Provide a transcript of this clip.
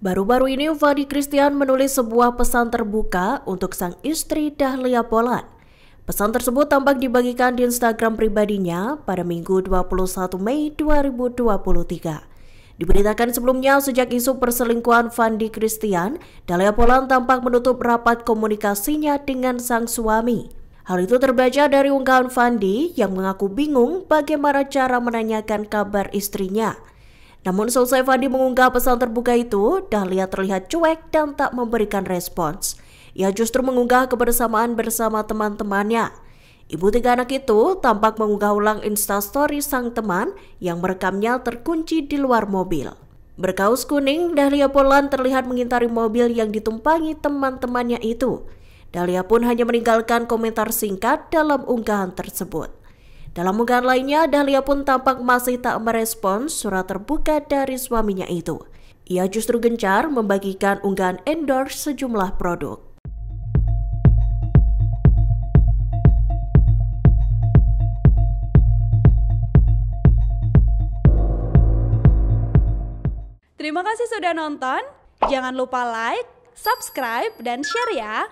Baru-baru ini Fandy Christian menulis sebuah pesan terbuka untuk sang istri Dahlia Poland. Pesan tersebut tampak dibagikan di Instagram pribadinya pada Minggu 21 Mei 2023. Diberitakan sebelumnya sejak isu perselingkuhan Fandy Christian, Dahlia Poland tampak menutup rapat komunikasinya dengan sang suami. Hal itu terbaca dari unggahan Fandy yang mengaku bingung bagaimana cara menanyakan kabar istrinya. Namun selesai Fandy mengunggah pesan terbuka itu, Dahlia terlihat cuek dan tak memberikan respons. Ia justru mengunggah kebersamaan bersama teman-temannya. Ibu tiga anak itu tampak mengunggah ulang instastory sang teman yang merekamnya terkunci di luar mobil. Berkaus kuning, Dahlia Poland terlihat mengintari mobil yang ditumpangi teman-temannya itu. Dahlia pun hanya meninggalkan komentar singkat dalam unggahan tersebut. Dalam unggahan lainnya, Dahlia pun tampak masih tak merespons surat terbuka dari suaminya itu. Ia justru gencar membagikan unggahan endorse sejumlah produk. Terima kasih sudah nonton. Jangan lupa like, subscribe, dan share ya!